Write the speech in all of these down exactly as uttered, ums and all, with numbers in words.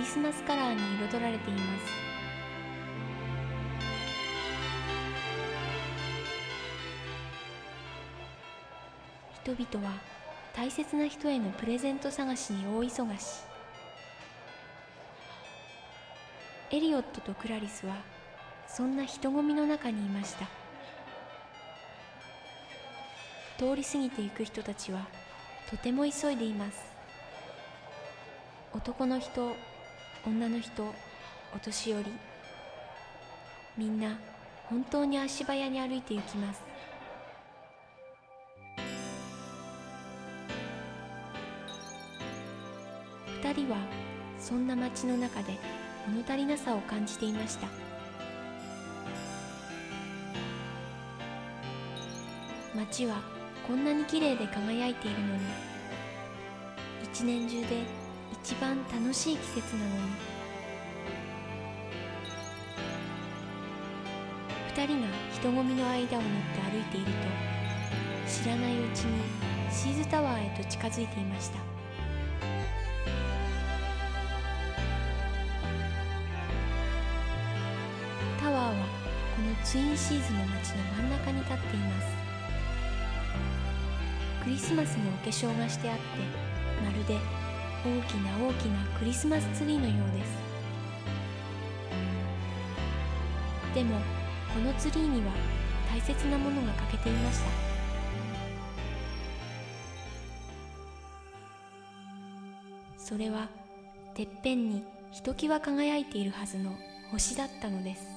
リスマスカラーに彩られています。人々は大切な人へのプレゼント探しに大忙し。エリオットとクラリスはそんな人混みの中にいました。通り過ぎていく人たちはとても急いでいます。男の人、女の人、お年寄り、みんな本当に足早に歩いて行きます。二人はそんな街の中で物足りなさを感じていました。街はこんなに綺麗で輝いているのに、一年中で一番楽しい季節なのに、二人が人混みの間を縫って歩いていると、知らないうちにシーズタワーへと近づいていました。タワーはこのツインシーズの街の真ん中に立っています。クリスマスのお化粧がしてあって、まるで大きな大きなクリスマスツリーのようです。でもこのツリーには大切なものが欠けていました。それはてっぺんにひときわ輝いているはずの星だったのです。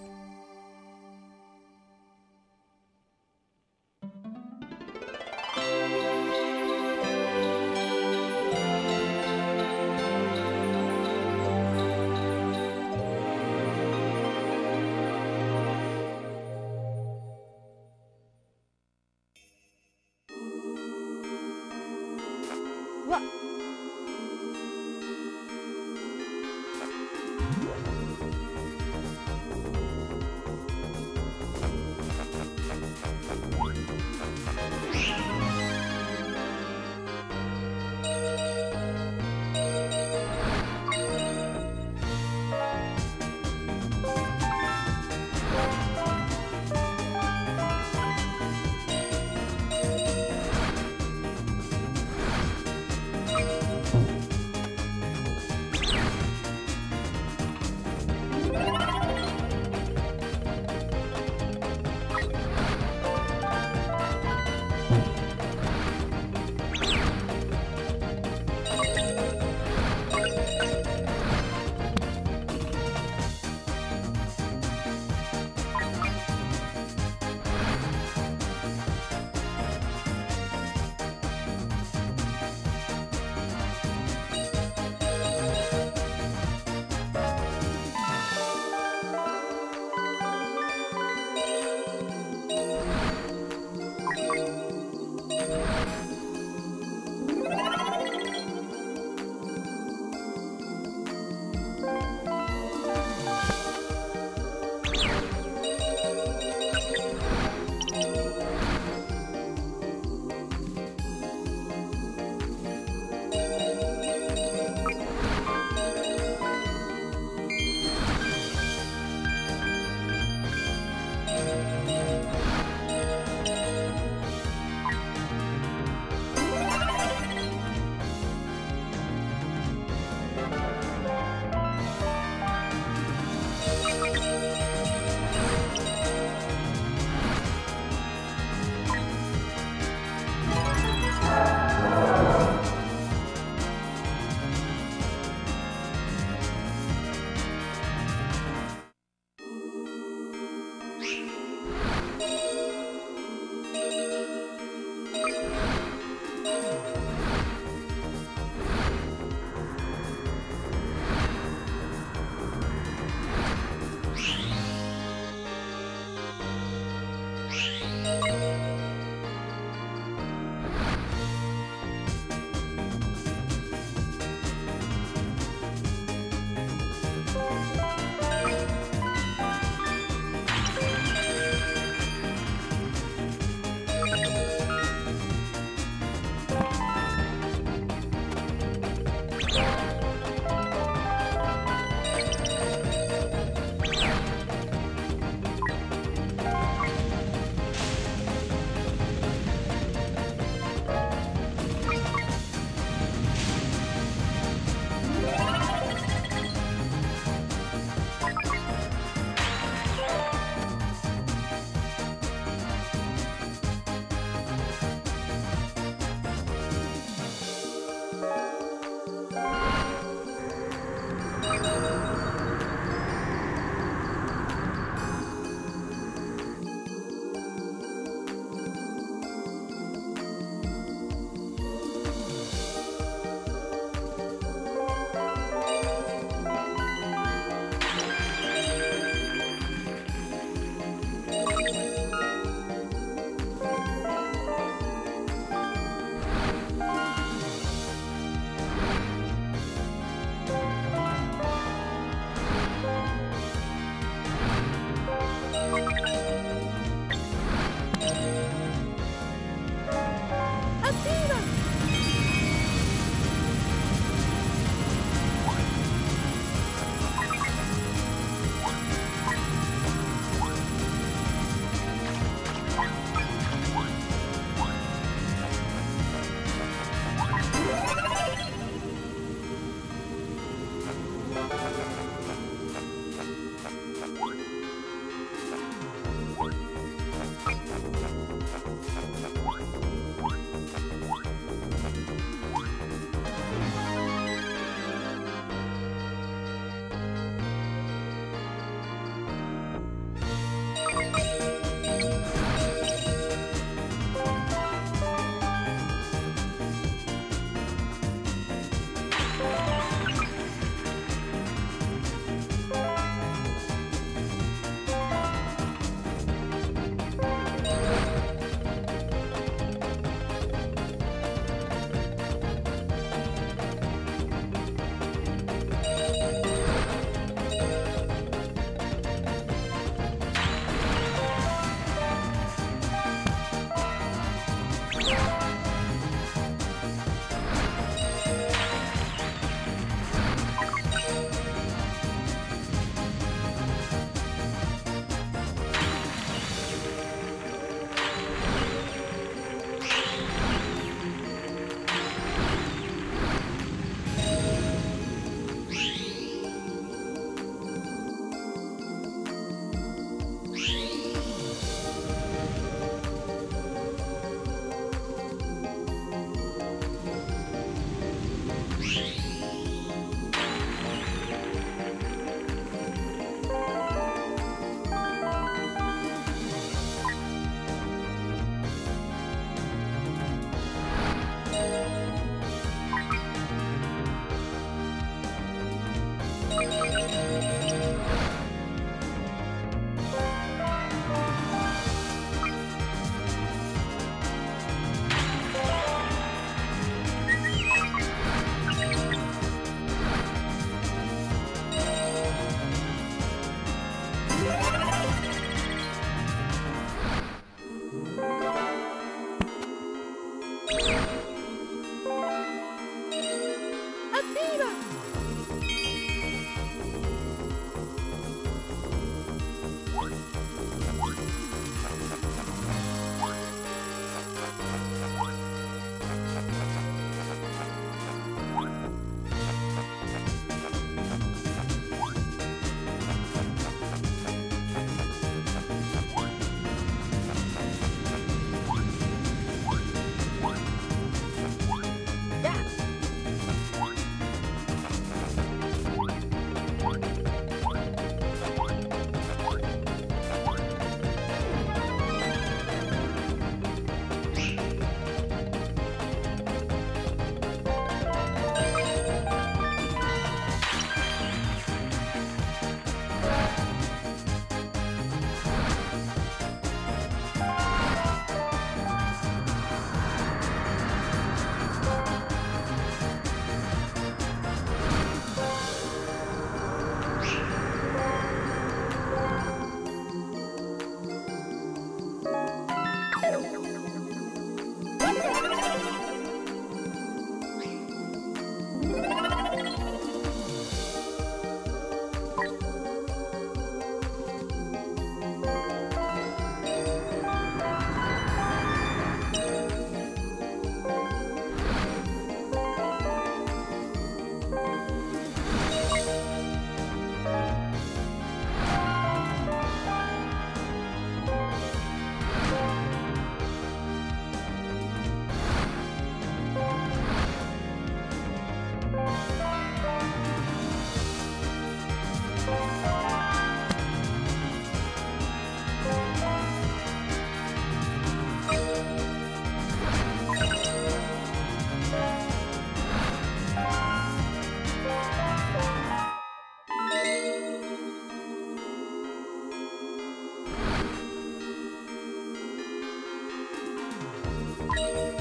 You